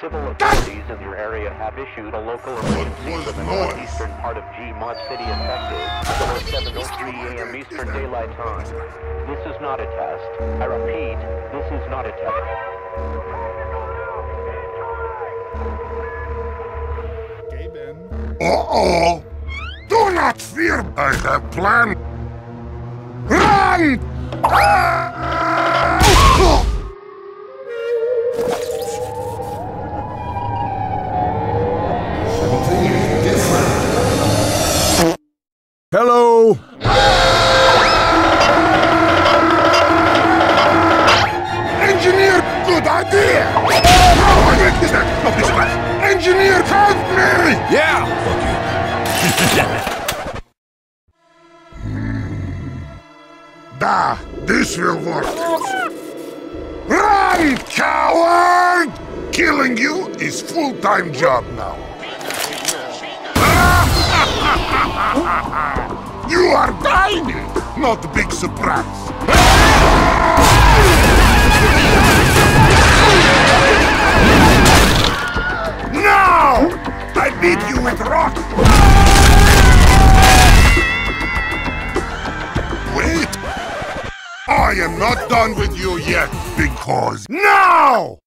civil authorities in your area have issued a local emergency for the northeastern part of GMOD City effective at 7:03 a.m. Eastern Daylight Time. This is not a test. I repeat, this is not a test. Gay Ben. Uh-oh! Do not fear by the plan! Run! Ah! Hello! Engineer, good idea! How I get this out of this mess? Engineer, help me! Yeah! Fuck you. Bah, this will work. Run, coward! Killing you is full-time job now. You are tiny! Not a big surprise! Now! I beat you with rock! Wait! I am not done with you yet, because... Now!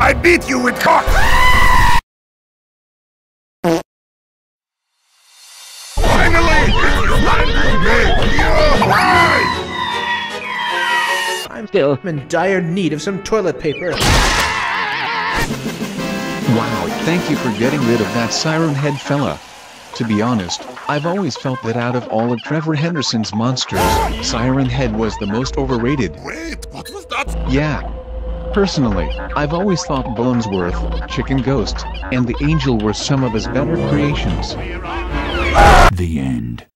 I beat you with cock! I'm still in dire need of some toilet paper. Wow, thank you for getting rid of that Siren Head fella. To be honest, I've always felt that out of all of Trevor Henderson's monsters, Siren Head was the most overrated. Wait, what was that? Yeah. Personally, I've always thought Bonesworth, Chicken Ghost, and the Angel were some of his better creations. The end.